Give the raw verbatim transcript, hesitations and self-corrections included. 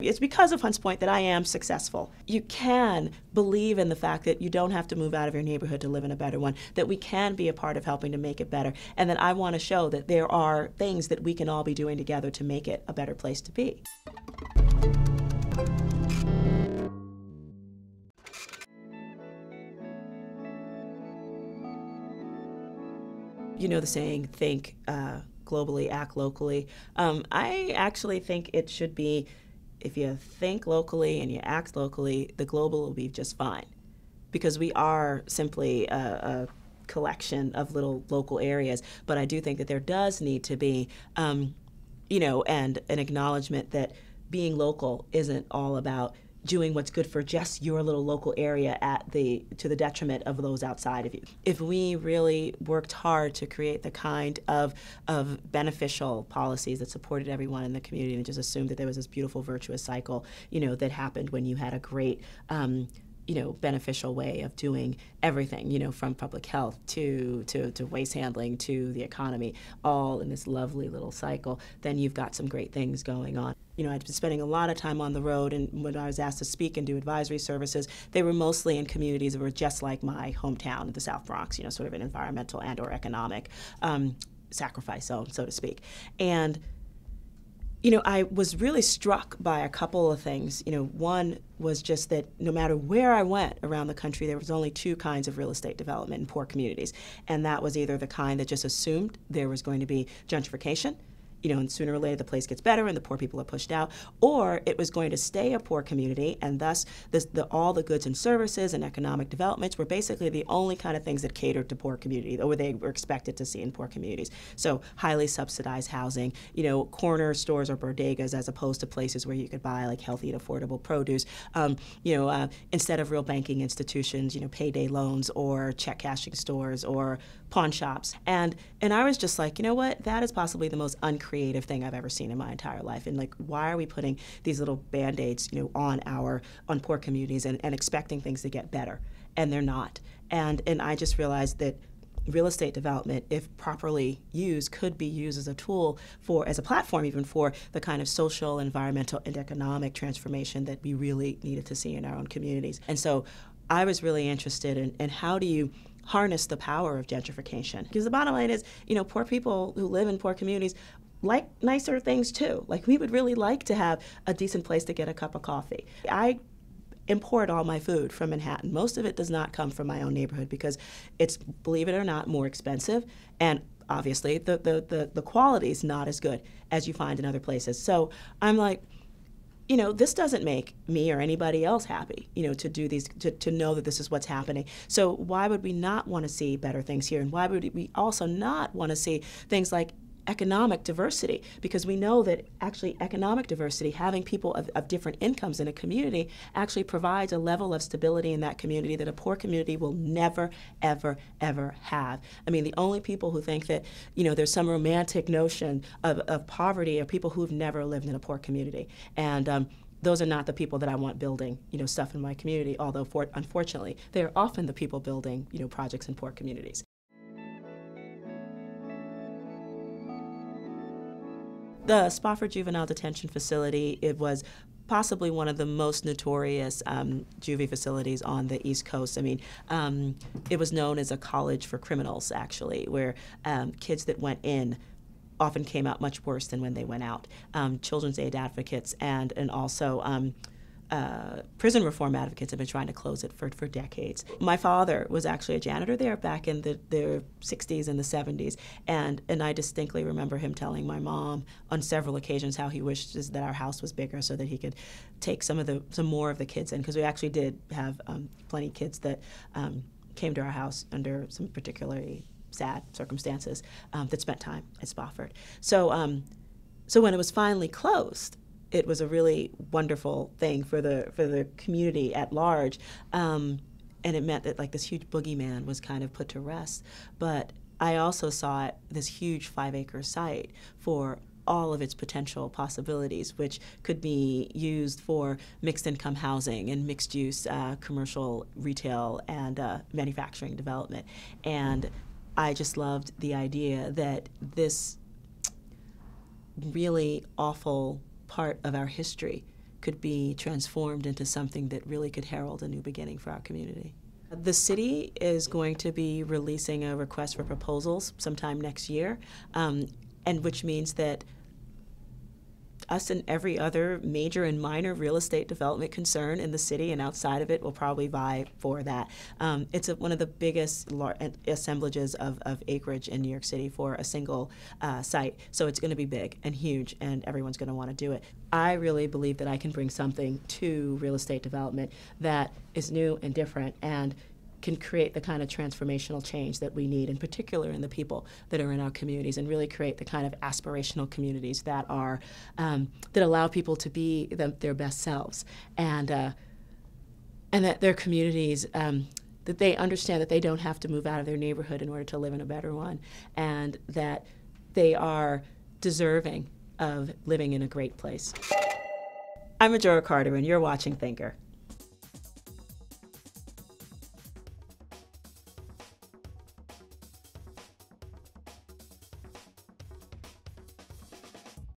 It's because of Hunts Point that I am successful. You can believe in the fact that you don't have to move out of your neighborhood to live in a better one, that we can be a part of helping to make it better, and that I want to show that there are things that we can all be doing together to make it a better place to be. You know the saying, think uh, globally, act locally. Um, I actually think it should be, if you think locally and you act locally, the global will be just fine. Because we are simply a, a collection of little local areas. But I do think that there does need to be, um, you know, and an acknowledgement that being local isn't all about doing what's good for just your little local area at the to the detriment of those outside of you. If we really worked hard to create the kind of, of beneficial policies that supported everyone in the community and just assumed that there was this beautiful virtuous cycle, you know, that happened when you had a great, um, you know, beneficial way of doing everything, you know, from public health to, to, to waste handling to the economy, all in this lovely little cycle, then you've got some great things going on. You know, I'd been spending a lot of time on the road, and when I was asked to speak and do advisory services, they were mostly in communities that were just like my hometown, the South Bronx, you know, sort of an environmental and or economic um, sacrifice zone, so to speak. And, you know, I was really struck by a couple of things. You know, one was just that no matter where I went around the country, there was only two kinds of real estate development in poor communities. And that was either the kind that just assumed there was going to be gentrification, you know, and sooner or later the place gets better and the poor people are pushed out, or it was going to stay a poor community, and thus this, the, all the goods and services and economic developments were basically the only kind of things that catered to poor community, or they were expected to see in poor communities. So highly subsidized housing, you know, corner stores or bodegas as opposed to places where you could buy like healthy and affordable produce, um, you know, uh, instead of real banking institutions, you know, payday loans or check cashing stores or pawn shops. And, and I was just like, you know what, that is possibly the most uncreative creative thing I've ever seen in my entire life. And like, why are we putting these little band-aids, you know, on our, on poor communities and, and expecting things to get better? And they're not. And, and I just realized that real estate development, if properly used, could be used as a tool for, as a platform even, for the kind of social, environmental, and economic transformation that we really needed to see in our own communities. And so I was really interested in, in how do you harness the power of gentrification? Because the bottom line is, you know, poor people who live in poor communities like nicer things too. Like, we would really like to have a decent place to get a cup of coffee. I import all my food from Manhattan. Most of it does not come from my own neighborhood because it's, believe it or not, more expensive, and obviously the, the, the, the quality is not as good as you find in other places. So I'm like, you know, this doesn't make me or anybody else happy, you know, to do these, to, to know that this is what's happening. So why would we not want to see better things here? And why would we also not want to see things like economic diversity, because we know that actually economic diversity, having people of, of different incomes in a community, actually provides a level of stability in that community that a poor community will never, ever, ever have. I mean, the only people who think that, you know, there's some romantic notion of, of poverty are people who've never lived in a poor community. And um, those are not the people that I want building, you know, stuff in my community, although for, unfortunately, they are often the people building, you know, projects in poor communities. The Spofford Juvenile Detention Facility, it was possibly one of the most notorious um, juvie facilities on the East Coast. I mean, um, it was known as a college for criminals, actually, where um, kids that went in often came out much worse than when they went out. Um, children's aid advocates and, and also um, Uh, prison reform advocates have been trying to close it for, for decades. My father was actually a janitor there back in the, the sixties and the seventies, and, and I distinctly remember him telling my mom on several occasions how he wished that our house was bigger so that he could take some of the some more of the kids in, because we actually did have um, plenty of kids that um, came to our house under some particularly sad circumstances um, that spent time at Spofford. So, um, so when it was finally closed, it was a really wonderful thing for the for the community at large, um, and it meant that like this huge boogeyman was kind of put to rest. But I also saw it, this huge five-acre site for all of its potential possibilities, which could be used for mixed-income housing and mixed-use uh, commercial, retail, and uh, manufacturing development. And I just loved the idea that this really awful part of our history could be transformed into something that really could herald a new beginning for our community. The city is going to be releasing a request for proposals sometime next year, um, and which means that us and every other major and minor real estate development concern in the city and outside of it will probably vie for that. Um, it's a, one of the biggest assemblages of, of acreage in New York City for a single uh, site, so it's going to be big and huge, and everyone's going to want to do it. I really believe that I can bring something to real estate development that is new and different and can create the kind of transformational change that we need, in particular in the people that are in our communities, and really create the kind of aspirational communities that are um, that allow people to be the, their best selves, and uh, and that their communities um, that they understand that they don't have to move out of their neighborhood in order to live in a better one, and that they are deserving of living in a great place. I'm Majora Carter, and you're watching T H N K R.